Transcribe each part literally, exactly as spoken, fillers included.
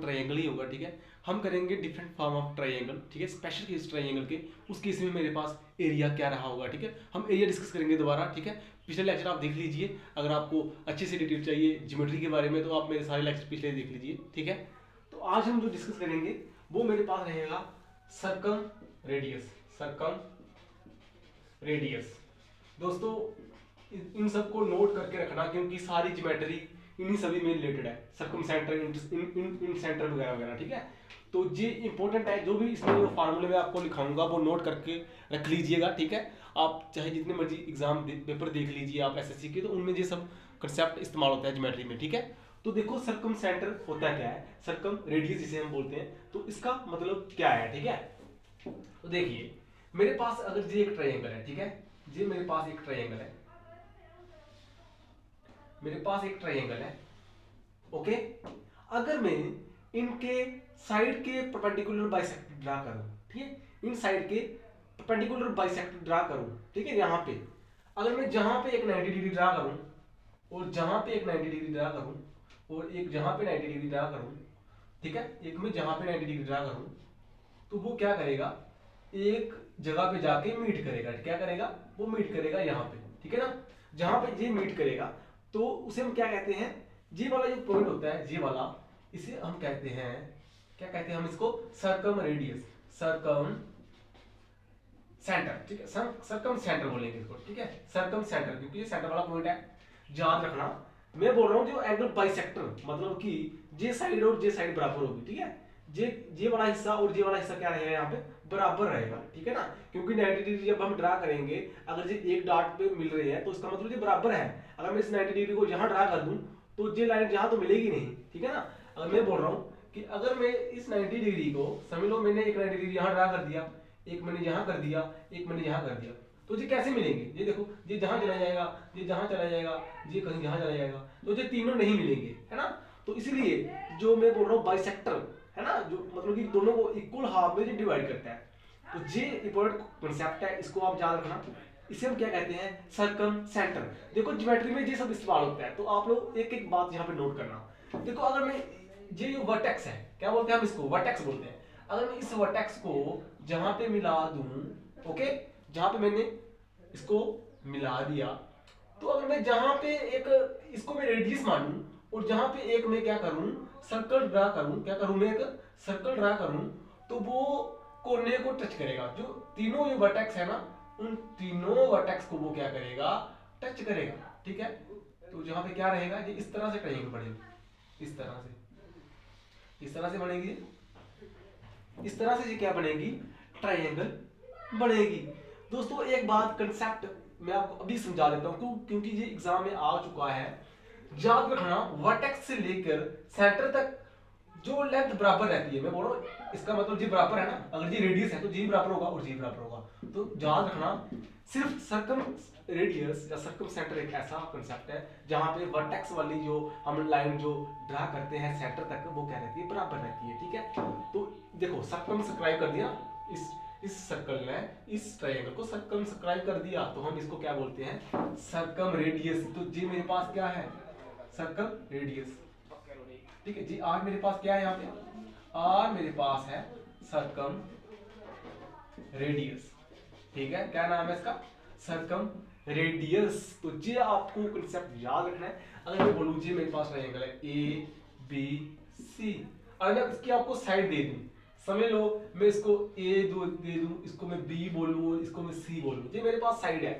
Triangle ही होगा। ठीक है, हम करेंगे डिफरेंट फॉर्म ऑफ ट्राइंगल। ठीक है, स्पेशल केस ट्राइंगल के उस केस में मेरे पास एरिया क्या रहा होगा। ठीक है, हम एरिया डिस्कस करेंगे दोबारा। ठीक है, पिछले लेक्चर आप देख लीजिए, अगर आपको अच्छे से डिटेल चाहिए ज्योमेट्री के बारे में तो आप मेरे सारे लेक्चर पिछले देख लीजिए। ठीक है, तो आज हम जो डिस्कस करेंगे वो मेरे पास रहेगा सर्कम रेडियस। सर्कम रेडियस दोस्तों इन सबको नोट करके रखना क्योंकि सारी ज्योमेट्री इन्हीं सभी में रिलेटेड है, सर्कमसेंटर, इंसेंटर वगैरह वगैरह। ठीक है, तो ये इंपॉर्टेंट है, जो भी इसमें जो फार्मूले में आपको लिखाऊंगा वो नोट करके रख लीजिएगा। ठीक है, आप चाहे जितने मर्जी एग्जाम पेपर देख लीजिए आप एसएससी के, तो उनमें ये सब कंसेप्ट इस्तेमाल होता है ज्योमेट्री में। ठीक है, तो देखो सर्कमसेंटर होता क्या है, सर्कम रेडियस जिसे हम बोलते हैं, तो इसका मतलब क्या है। ठीक है, तो देखिए मेरे पास अगर ये एक ट्राइंगल है, ठीक है, ये मेरे पास एक ट्राइंगल है, मेरे पास एक ट्राइंगल है। ओके, अगर मैं इनके साइड के परपेंडिकुलर बाइसेक्टर ड्रा करूं, ठीक है, इन साइड के परपेंडिकुलर बाइसेक्टर ड्रा करूं, ठीक है, यहां पे अगर मैं जहां पे एक नब्बे डिग्री ड्रा करूं और जहां पे एक नब्बे डिग्री ड्रा करूं और एक जहां पे नब्बे डिग्री ड्रा करूं, ठीक है, एक में जहां पे नब्बे डिग्री ड्रा करूं, तो वो क्या करेगा, एक जगह पे जाके मीट करेगा। क्या करेगा वो, मीट करेगा यहाँ पे। ठीक है ना, जहां पे ये मीट करेगा तो उसे हम क्या कहते हैं, जे वाला जो पॉइंट होता है, जे वाला, इसे हम कहते हैं, क्या कहते हैं हम इसको, सर्कम रेडियस, सर्कम सेंटर। ठीक है, सर्कम सेंटर बोलेंगे इसको। ठीक है, सर्कम सेंटर क्योंकि ये सेंटर वाला पॉइंट है, याद रखना। मैं बोल रहा हूँ जो एंगल बाइसेक्टर, मतलब कि जे साइड और जे साइड बराबर होगी। ठीक है, जे जे वाला हिस्सा और जे वाला हिस्सा क्या रहेगा, यहाँ पे बराबर रहेगा। ठीक है ना, क्योंकि नब्बे डिग्री जब हम ड्रा करेंगे, अगर जे एक डॉट पे मिल रही है तो उसका मतलब ये बराबर है। अगर मैं इस नब्बे डिग्री को यहाँ ड्रा कर दूं तो जे लाइन यहाँ तो मिलेगी नहीं। ठीक है ना, अगर मैं बोल रहा हूँ कि अगर मैं इस नब्बे डिग्री को, समझ लो मैंने एक नब्बे डिग्री यहाँ ड्रा कर दिया, एक मैंने यहाँ कर दिया, एक मैंने यहाँ कर दिया, तो ये कैसे मिलेंगे, ये देखो ये जहाँ चला जाएगा, ये जहाँ चला जाएगा, ये कहीं यहाँ चला जाएगा, तो ये तीनों नहीं मिलेंगे। है ना, तो इसलिए जो मैं बोल रहा हूँ बाइसेक्टर है ना, जो मतलब कि दोनों को इक्वल हाफ में डिवाइड करता है, तो ये इंपॉर्टेंट कॉन्सेप्ट है, इसको आप याद रखना। इसे हम क्या कहते हैं, सर्कम सेंटर। देखो ज्योमेट्री में ये सब इस्तेमाल होता है, तो आप लोग एक एक बात यहाँ पे नोट करना। देखो अगर मैं ये जो वर्टेक्स है, क्या बोलते हैं हम इसको, वर्टेक्स बोलते हैं। अगर मैं इस वर्टेक्स को जहाँ पे मिला दूं, ओके, जहाँ पे मैंने इसको मिला दिया, तो अगर मैं जहाँ पे एक इसको मैं रेडियस मानूं और जहाँ पे एक मैं क्या करूं, सर्कल ड्रा करूं, क्या करूं मैं एक सर्कल ड्रा करूं, तो वो कोने को टच करेगा। जो तीनों ये वर्टेक्स है ना, उन तीनों वर्टेक्स को वो क्या करेगा, टच करेगा। ठीक है, तो जहाँ पे क्या रहेगा, ये इस तरह से ट्रायंगल बनेगी, इस तरह से, इस तरह से बनेगी, इस तरह से ये क्या बनेगी, ट्रायंगल बनेगी। दोस्तों एक बात कंसेप्ट मैं आपको अभी समझा देता हूँ क्योंकि ये एग्जाम में आ चुका है, याद रखना। वर्टेक्स से लेकर सेंटर तक जो लेंथ बराबर रहती है, मैं बोल रहा हूँ इसका मतलब जी बराबर है ना, अगर जी रेडियस है तो जी बराबर होगा और जी बराबर होगा, तो याद रखना। सिर्फ सर्कम रेडियस या सर्कम सेंटर एक ऐसा कंसेप्ट है जहाँ पे वर्टेक्स वाली जो हम लाइन जो ड्रा करते हैं सेंटर तक, वो क्या रहती है, बराबर रहती है। ठीक है, तो देखो सर्कमस्क्राइब कर दिया, इस इस सर्कल ने इस ट्रायंगल को सर्कमस्क्राइब कर दिया, तो हम इसको क्या बोलते हैं, सर्कम रेडियस। तो जी मेरे पास क्या है, सर्कल रेडियस। ठीक है जी, आर मेरे पास क्या है, यहाँ पे आर मेरे पास है सर्कम रेडियस। ठीक है, क्या नाम है इसका, सर्कम रेडियस। तो ये आपको कंसेप्ट याद रखना है। अगर मैं बोलूँ जी मेरे पास ट्रायंगल है ए बी सी, अगर मैं इसकी आपको साइड दे दूँ, समझ लो मैं इसको ए दे दूँ, इसको मैं बी बोलूँ और इसको मैं सी बोलूँ, ये मेरे पास साइड है,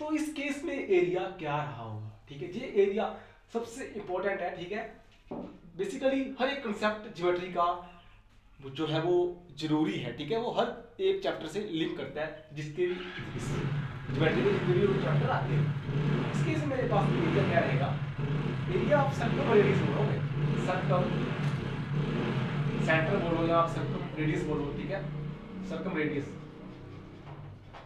तो इस केस में एरिया क्या रहा होगा। ठीक है, ये एरिया सबसे इम्पोर्टेंट है। ठीक है, बेसिकली हर एक कंसेप्ट ज्योमेट्री का जो है वो जरूरी है। ठीक है, वो हर एक चैप्टर से लिंक करता है, जिसके भी ज्योमेट्री में जितने भी चैप्टर आते हैं। इसके से मेरे पास एरिया क्या रहेगा, एरिया आप सर्कम रेडियस बोलोगे, सर्कम सेंटर बोलो या आप सर्कम रेडियस बोलो। ठीक है, सर्कम रेडियस,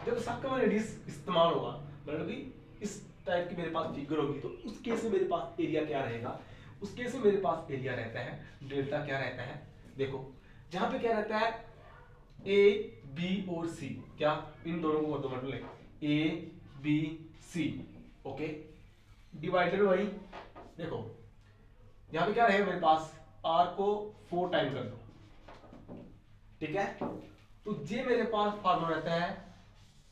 जब सर्कम रेडियस इस्तेमाल होगा, मतलब कि इस टाइप की मेरे पास फिगर होगी, तो उस केस में मेरे पास एरिया क्या रहेगा, उस केस में मेरे पास एरिया रहता है डेल्टा, क्या रहता है, देखो जहाँ पे क्या रहता है ए बी और सी, क्या इन दोनों को मतलब A B C, okay, divided by, देखो यहाँ पे क्या रहेगा मेरे पास आर को फोर टाइम कर दो, ठीक है। तो ये मेरे पास फॉर्मूला रहता है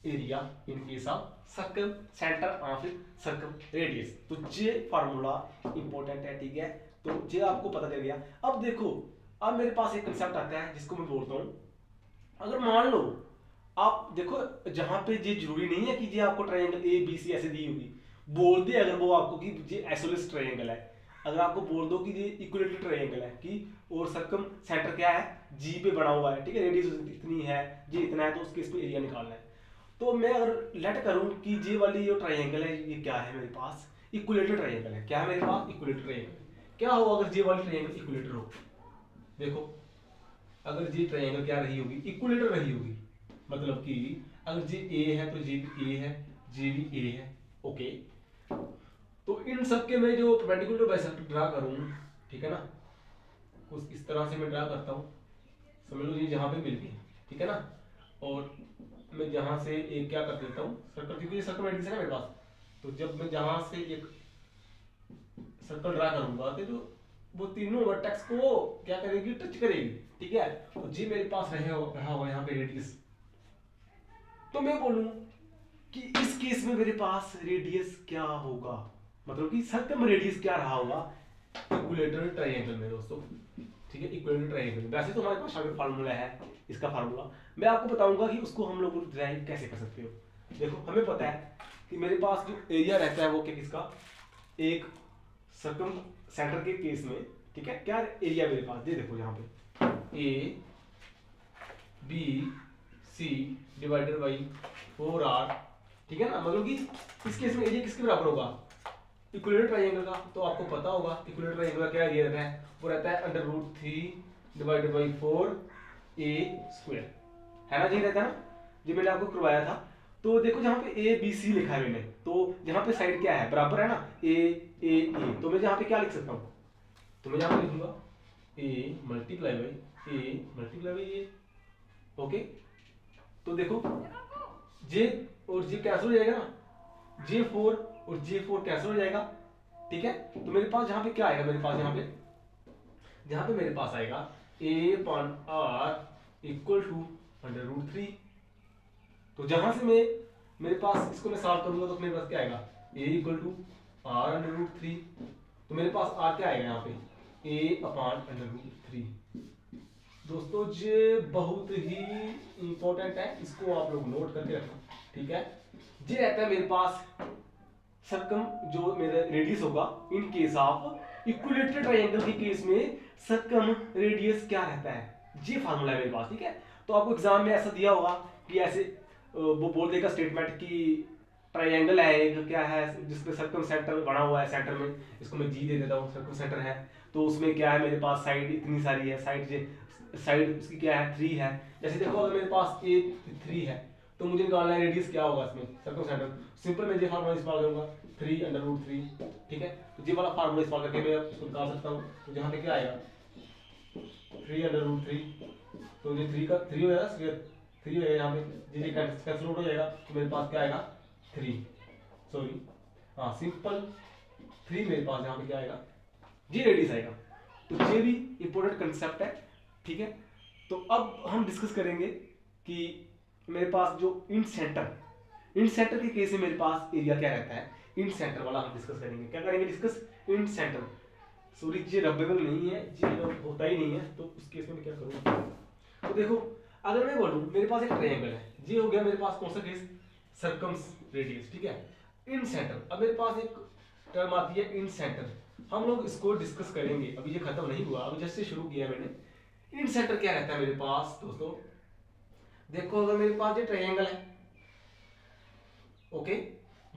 area in case of circumcentre of circumradius. तो ये फॉर्मूला इंपॉर्टेंट है, ठीक है। तो ये आपको पता चल गया। अब देखो, अब मेरे पास एक कंसेप्ट आता है जिसको मैं बोलता हूं, अगर मान लो आप देखो जहां पे ये जरूरी नहीं है कि ये आपको ट्रायंगल ए बी सी ऐसे दी होगी, बोल दे अगर वो आपको कि ये आइसोलेस ट्रायंगल है, अगर आपको बोल दो कि ये इक्विलेटरल ट्रायंगल है कि और सर्कम सेंटर क्या है जी पे बना हुआ है, ठीक है, रेडियस इतनी है जी इतना है, तो उस केस में एरिया निकालना है। तो मैं अगर लेट करूं कि ये वाली जो ट्रायंगल है ये क्या है मेरे पास इक्विलेटरल ट्रायंगल है, क्या है मेरे पास इक्विलेटरल ट्रायंगल। क्या हो अगर ये वाली ट्रायंगल इक्विलेटरल हो, देखो अगर ये ट्रायंगल क्या रही होगी इक्विलेटरल रही होगी, मतलब कि अगर जी ए है तो जी भी ए है जी भी ए है, ओके। तो इन सब के मैं जो परपेंडिकुलर बाइसेक्टर ड्रा करूं, ठीक है ना, कुछ इस तरह से मैं ड्रा करता हूं, समझ लो ये जहां पे मिलती है, ठीक है ना। और मैं जहां से एक क्या कर देता हूं सर्कल, क्योंकि ये सर्कल रेडियस है मेरे पास, तो जब मैं जहां से एक सर्कल ड्रा करूंगा तो जो वो तीनों वर्टेक्स को क्या करेगी टच करेगी, ठीक है। तो जी मेरे पास रहे हो, रहा हुआ यहाँ पे रेडियस। तो मैं बोलूं कि इस केस में मेरे पास रेडियस क्या होगा, मतलब कि सर्कम रेडियस क्या रहा होगा इक्विलेटरल ट्रायंगल में दोस्तों, ठीक है, इक्विलेटरल ट्रायंगल। वैसे तो हमारे पास शायद फार्मूला है इसका, फार्मूला मैं आपको बताऊंगा कि उसको हम लोग ड्राइव कैसे कर सकते हो। देखो हमें पता है कि मेरे पास जो एरिया रहता है वो क्या किसका एक सर्कम सेंटर के केस में, ठीक है, क्या एरिया मेरे पास ये देखो यहाँ पे A B C divided by four R, ठीक है ना, मतलब कि इस केस में एरिया किसके बराबर होगा इक्विलेटरल ट्रायंगल का। तो आपको पता होगा इक्विलेटरल ट्रायंगल का क्या एरिया रहता है, वो रहता है under root three divided by four a square, है ना, जी रहता है ना, जो मैंने आपको करवाया था। तो देखो जहाँ पे ए बी सी लिखा है मैंने, तो यहाँ पे साइड क्या है बराबर है ना ए ए ए, तो मैं यहाँ पे क्या लिख सकता हूँ, तो मैं यहाँ पे लिखूंगा a multiply by a multiply by A, okay. तो देखो जे और जे कैंसिल हो जाएगा ना, जे फोर और जे फोर कैंसिल हो जाएगा, ठीक है। तो मेरे पास यहाँ पे क्या आएगा, मेरे पास यहाँ पे यहाँ पे मेरे पास आएगा a upon r equal to under root three. तो जहां से मैं मेरे पास इसको मैं सॉल्व करूंगा तो मेरे पास क्या आएगा a equal to r under root three. तो मेरे पास आर क्या आएगा यहाँ पे a upon under root three. दोस्तों ये बहुत ही इंपॉर्टेंट है, इसको आप लोग नोट करके रखना, ठीक है। ये रहता है मेरे पास सर्कम जो मेरा रेडियस होगा in case of equilateral triangle के केस में सर्कम रेडियस क्या रहता है, ये फार्मूला है मेरे पास, ठीक है। तो आपको एग्जाम में ऐसा दिया होगा कि ऐसे वो बोल देगा स्टेटमेंट कि ट्रायंगल है एक क्या है जिसमें सर्कम सेंटर बना हुआ है, सेंटर में इसको मैं जी दे देता हूँ सर्कम सेंटर है, तो उसमें क्या है मेरे पास साइड इतनी सारी है, साइड साइड उसकी क्या है थ्री है। जैसे देखो अगर मेरे पास ए थ्री है तो मुझे निकालना है रेडियस क्या होगा इसमें सर्कम सेंटर, सिंपल मैं ये फार्मूला इस्तेमाल करूंगा थ्री अंडर रूट थ्री, ठीक है। तो ये वाला फार्मूला इस्तेमाल करके मैं उसको निकाल सकता हूँ। तो यहाँ पे क्या आएगा थ्री अंडर रूट थ्री, तो ये थ्री का थ्री होगा स्क्वायर थ्री होगा यहाँ पे, ये कैंसिल हो जाएगा तो मेरे पास क्या आएगा थ्री, सॉरी हाँ सिंपल थ्री मेरे पास यहाँ पे क्या आएगा जी रेडियस आएगा। तो ये भी इम्पोर्टेंट कंसेप्ट है, ठीक है। तो अब हम डिस्कस करेंगे कि मेरे पास जो इन सेंटर इन सेंटर के केस में मेरे पास एरिया क्या रहता है, इन सेंटर वाला हम डिस्कस करेंगे। क्या करेंगे डिस्कस इन सेंटर, सॉरी ये रबेबल नहीं है, ये होता ही नहीं है, तो उस केस में मैं क्या करूँगा। तो देखो अगर मैं बोलूँ मेरे पास एक ट्रायंगल है, ये हो गया मेरे पास कौन सा केस सर्कम्स रेडियस, ठीक है, इन सेंटर। अब मेरे पास एक टर्म आती है इन सेंटर, हम लोग इसको डिस्कस करेंगे, अभी ये खत्म नहीं हुआ, अभी जस्ट शुरू किया मैंने। इन सेंटर क्या रहता है मेरे पास दोस्तों, देखो अगर मेरे पास ये ट्रायंगल है, ओके,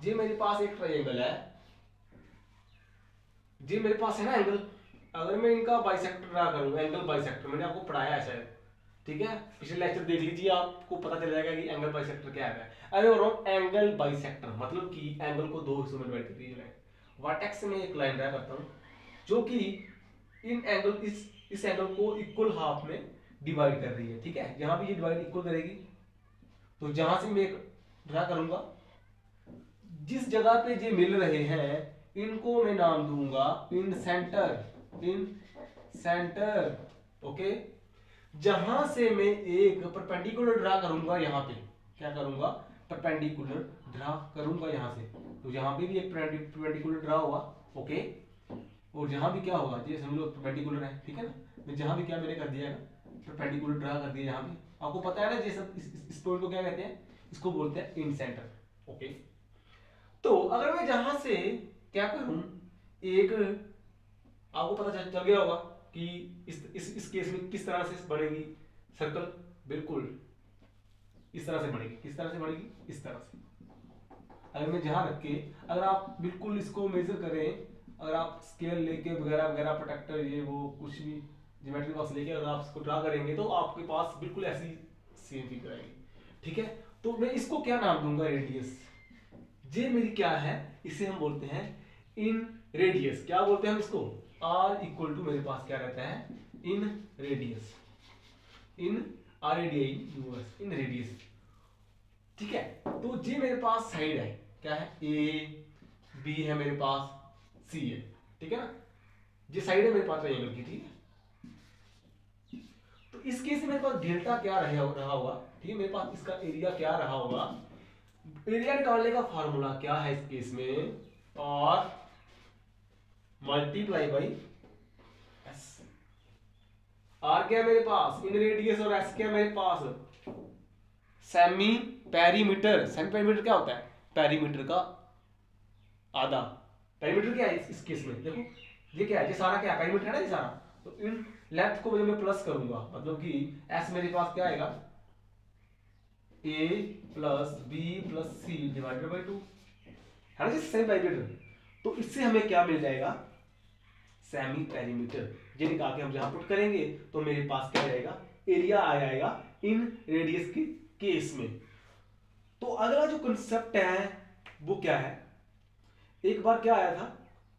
ये मेरे पास एक ट्रायंगल है, ये मेरे पास है ना एंगल, अगर मैं इनका बाइसेक्टर ड्रा करूंगा एंगल बाइसेक्टर, मैंने आपको पढ़ाया है शायद, ठीक है, पिछले लेक्चर देख लीजिए आपको पता चल जाएगा कि एंगल बाइसेक्टर क्या है। अरे और एंगल बाइसेक्टर मतलब कि एंगल को दो हिस्सों में डिवाइड कर दिया जाए, वर्टेक्स में एक लाइन ड्रा करता हूँ जो कि इन एंगल इस इस एंगल को इक्वल हाफ में डिवाइड कर रही है, ठीक है, यहाँ भी ये डिवाइड इक्वल करेगी। तो जहां से मैं ड्रा करूंगा जिस जगह पे ये मिल रहे हैं इनको मैं नाम दूंगा incentre, incentre. Okay, जहां से मैं एक परपेंडिकुलर ड्रा करूंगा, यहाँ पे क्या करूंगा, परपेंडिकुलर ड्रा करूंगा यहाँ से, तो यहाँ पे भी एक परपेंडिकुलर ड्रा हुआ। ओके, और जहां भी क्या होगा, ये समझ लो परपेंडिकुलर है, ठीक है ना। मैं जहां भी क्या मैंने कर दिया ना, परपेंडिकुलर ड्रा कर दिया यहाँ पे। आपको पता है ना, ये सब इस, इस, इस पॉइंट को क्या कहते हैं, इसको बोलते हैं इंसेंटर। ओके, तो अगर मैं जहां से क्या करूं, एक आपको पता चल, चल गया होगा कि इस इस इस केस में किस तरह से बढ़ेगी सर्कल, बिल्कुल इस तरह से बढ़ेगी, किस तरह से बढ़ेगी, इस तरह से। अगर मैं जहां रख के, अगर आप बिल्कुल इसको मेजर करें, अगर आप स्केल लेके वगैरह वगैरह प्रोटेक्टर ये वो कुछ भी ज्योमेट्री बॉक्स लेके अगर आप इसको ड्रा करेंगे तो आपके पास बिल्कुल ऐसी सेम फिगर आएगी, ठीक है। तो मैं इसको क्या नाम दूंगा, रेडियस। ये मेरी क्या है, इसे हम बोलते हैं इन रेडियस। क्या बोलते हैं हम इसको, आर इक्वल टू मेरे पास क्या रहता है, inradius, in R A D I, inradius, ठीक है। तो ये मेरे पास साइड है, क्या है, ए बी है मेरे पास, सी है, ठीक है ना, ये साइड है मेरे पास ट्रायंगल की, ठीक है। तो इस केस में मेरे पास डेल्टा क्या रहा होगा, ठीक है, मेरे पास इसका एरिया क्या रहा होगा। एरिया निकालने का फार्मूला क्या है इस केस में, और मल्टीप्लाई बाई एस। आर क्या मेरे पास, इन रेडियस, और एस क्या मेरे पास, सेमी पेरीमीटर। सेमी पेरीमीटर क्या होता है, पेरीमीटर का आधा। पेरीमीटर क्या है इस, इस केस में देखो, ये क्या है, ये सारा क्या है, पेरीमीटर है ना ये सारा। तो इन लेंथ को मैं प्लस करूंगा, मतलब कि एस मेरे पास क्या आएगा, ए plus B plus C divided by two, है ना, सेमी पेरीमीटर। तो इससे हमें क्या मिल जाएगा, सेमी पेरीमीटर। ये निकाल के हम जहां पुट करेंगे तो मेरे पास क्या जाएगा, एरिया आ जाएगा इन रेडियस के केस में। तो अगला जो कंसेप्ट है वो क्या है, एक बार क्या आया था,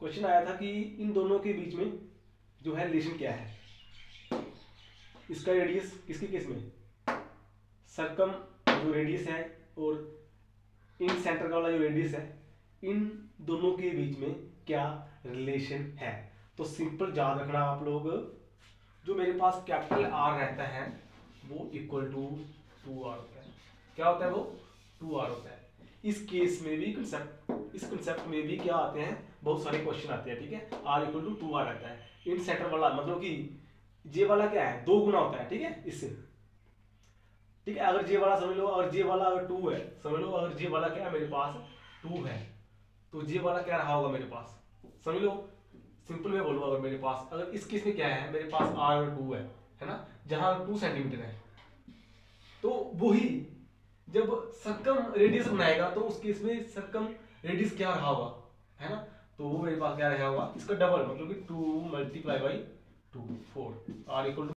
क्वेश्चन आया था कि इन दोनों के बीच में जो है रिलेशन क्या है, इसका रेडियस किसके केस में, सर्कम जो रेडियस है और इन सेंटर का वाला जो रेडियस है, इन दोनों के बीच में क्या रिलेशन है। तो सिंपल याद रखना आप लोग, जो मेरे पास कैपिटल आर रहता है वो इक्वल टू टू आर होता है, क्या होता है वो, टू आर होता है। इस केस में भी कंसेप्ट, इस कंसेप्ट में भी क्या आते हैं, बहुत सारे क्वेश्चन आते हैं, ठीक है। R equal to two r रहता है, इन सेंटर वाला मतलब कि ये वाला क्या है, दो गुना होता है, ठीक है, इससे, ठीक है। अगर ये वाला समझ लो, अगर ये वाला अगर टू है समझ लो, अगर ये वाला क्या है मेरे पास, टू है, तो ये वाला क्या रहा होगा मेरे पास, समझ लो सिंपल में बोलूंगा, अगर मेरे पास, अगर इस केस में क्या है मेरे पास आर और टू है, है ना, जहां टू सेंटीमीटर है, तो वही जब सर्कम रेडियस बनाएगा तो उस केस में सर्कम रेडियस क्या रहा होगा, है ना, तो वो मेरे पास क्या रहा होगा, इसका डबल, मतलब कि two multiply by two, four, r equal